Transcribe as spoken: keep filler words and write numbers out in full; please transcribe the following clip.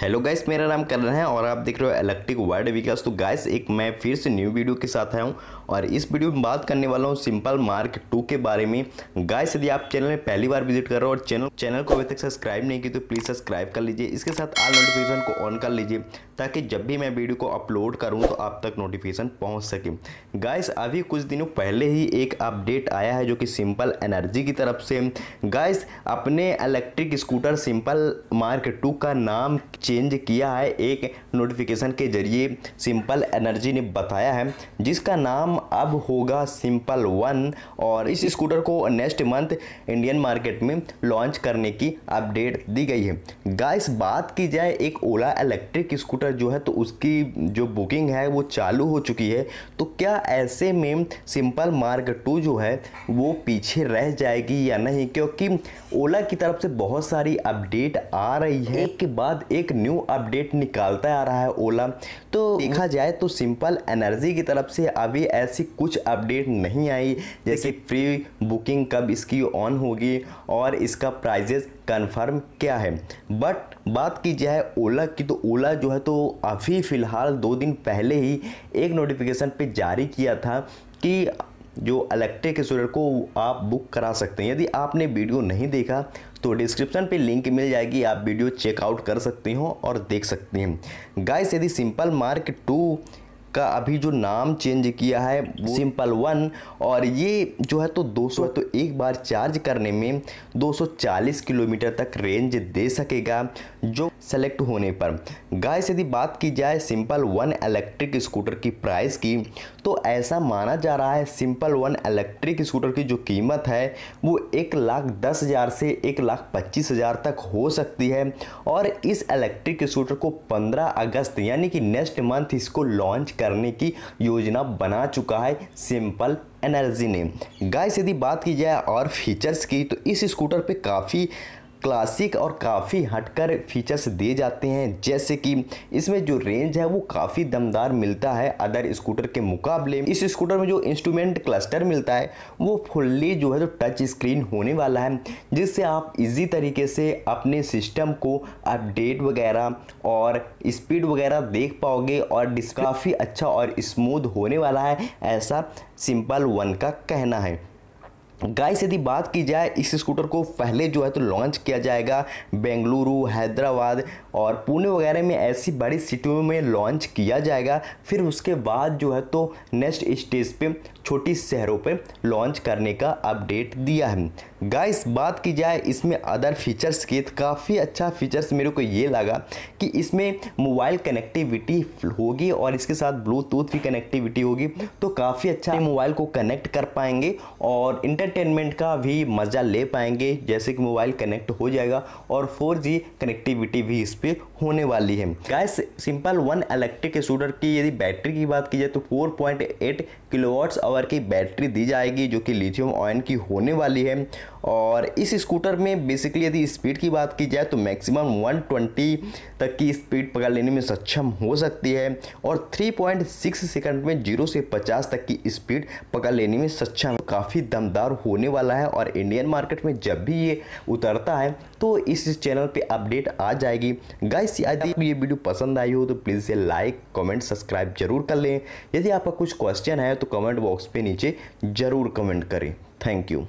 Hello guys, मेरा नाम करण है और आप देख रहे हो इलेक्ट्रिक वर्ल्ड व्हीकल्स। तो गाइस एक मैं फिर से न्यू वीडियो के साथ आया हूँ और इस वीडियो में बात करने वाला हूँ सिंपल मार्क टू के बारे में। गाइस यदि आप चैनल में पहली बार विजिट कर रहे हो और चैनल चैनल को अभी तक सब्सक्राइब नहीं किया तो प्लीज़ सब्सक्राइब कर लीजिए। इसके साथ ऑल नोटिफिकेशन को ऑन कर लीजिए ताकि जब भी मैं वीडियो को अपलोड करूँ तो आप तक नोटिफिकेशन पहुँच सके। गाइस अभी कुछ दिनों पहले ही एक अपडेट आया है जो कि सिंपल एनर्जी की तरफ से। गाइस अपने electric scooter Simple Mark two का नाम चेंज किया है एक नोटिफिकेशन के जरिए, सिंपल एनर्जी ने बताया है, जिसका नाम अब होगा सिंपल वन। और इस स्कूटर को नेक्स्ट मंथ इंडियन मार्केट में लॉन्च करने की अपडेट दी गई है। गाइस बात की जाए एक ओला इलेक्ट्रिक स्कूटर जो है तो उसकी जो बुकिंग है वो चालू हो चुकी है। तो क्या ऐसे में सिंपल मार्क टू जो है वो पीछे रह जाएगी या नहीं, क्योंकि ओला की तरफ से बहुत सारी अपडेट आ रही है, एक के बाद एक न्यू अपडेट निकालता आ रहा है ओला। तो देखा जाए तो सिंपल एनर्जी की तरफ से अभी ऐसी कुछ अपडेट नहीं आई, जैसे फ्री बुकिंग कब इसकी ऑन होगी और इसका प्राइजेस कंफर्म क्या है। बट बात की जाए ओला की तो ओला जो है तो अभी फ़िलहाल दो दिन पहले ही एक नोटिफिकेशन पे जारी किया था कि जो इलेक्ट्रिक स्कूटर को आप बुक करा सकते हैं। यदि आपने वीडियो नहीं देखा तो डिस्क्रिप्शन पे लिंक मिल जाएगी, आप वीडियो चेकआउट कर सकते हो और देख सकते हैं। गाइस यदि सिंपल मार्क टू का अभी जो नाम चेंज किया है सिंपल वन, और ये जो है तो दो सौ तो एक बार चार्ज करने में दो सौ चालीस किलोमीटर तक रेंज दे सकेगा जो सेलेक्ट होने पर। गाइस यदि बात की जाए सिंपल वन इलेक्ट्रिक स्कूटर की प्राइस की तो ऐसा माना जा रहा है सिंपल वन इलेक्ट्रिक स्कूटर की जो कीमत है वो एक लाख दस हज़ार से एक लाख पच्चीस हज़ार तक हो सकती है। और इस इलेक्ट्रिक स्कूटर को पंद्रह अगस्त यानी कि नेक्स्ट मंथ इसको लॉन्च करने की योजना बना चुका है सिंपल एनर्जी ने। गाइस यदि बात की जाए और फीचर्स की तो इस स्कूटर पे काफ़ी क्लासिक और काफ़ी हटकर फीचर्स दिए जाते हैं, जैसे कि इसमें जो रेंज है वो काफ़ी दमदार मिलता है अदर स्कूटर के मुकाबले। इस स्कूटर में जो इंस्ट्रूमेंट क्लस्टर मिलता है वो फुल्ली जो है तो टच स्क्रीन होने वाला है, जिससे आप इजी तरीके से अपने सिस्टम को अपडेट वगैरह और स्पीड वगैरह देख पाओगे और डिस्प्ले काफ़ी अच्छा और स्मूथ होने वाला है, ऐसा सिंपल वन का कहना है। गाइस यदि बात की जाए इस स्कूटर को पहले जो है तो लॉन्च किया जाएगा बेंगलुरु, हैदराबाद और पुणे वगैरह में, ऐसी बड़ी सिटियों में लॉन्च किया जाएगा। फिर उसके बाद जो है तो नेक्स्ट स्टेज पे छोटी शहरों पे लॉन्च करने का अपडेट दिया है। गाइस बात की जाए इसमें अदर फीचर्स की, काफ़ी अच्छा फीचर्स मेरे को ये लगा कि इसमें मोबाइल कनेक्टिविटी होगी और इसके साथ ब्लूटूथ की कनेक्टिविटी होगी, तो काफ़ी अच्छा मोबाइल को कनेक्ट कर पाएंगे और एंटरटेनमेंट का भी मज़ा ले पाएंगे, जैसे कि मोबाइल कनेक्ट हो जाएगा और फोर जी कनेक्टिविटी भी इस पर होने वाली है। Guys Simple One electric scooter की यदि बैटरी की बात की जाए तो four point eight kilowatts hour की बैटरी दी जाएगी जो कि लिथियम आयन की होने वाली है। और इस स्कूटर में बेसिकली यदि स्पीड की बात की जाए तो मैक्सिमम वन ट्वेंटी तक की स्पीड पकड़ लेने में सक्षम हो सकती है और थ्री पॉइंट सिक्स सेकंड में जीरो से पचास तक की स्पीड पकड़ लेने में सक्षम, काफ़ी दमदार होने वाला है। और इंडियन मार्केट में जब भी ये उतरता है तो इस चैनल पे अपडेट आ जाएगी। गाइस यदि आपको ये वीडियो पसंद आई हो तो प्लीज़ इसे लाइक, कमेंट, सब्सक्राइब जरूर कर लें। यदि आपका कुछ क्वेश्चन है तो कमेंट बॉक्स पे नीचे ज़रूर कमेंट करें। Thank you.